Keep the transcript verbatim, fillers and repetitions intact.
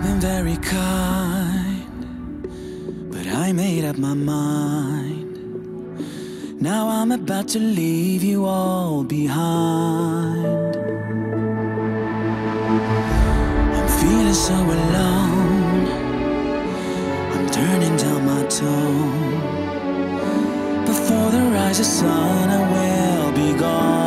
not been very kind, but I made up my mind. Now I'm about to leave you all behind. I'm feeling so alone, I'm turning down my tone. Before the rising sun I will be gone.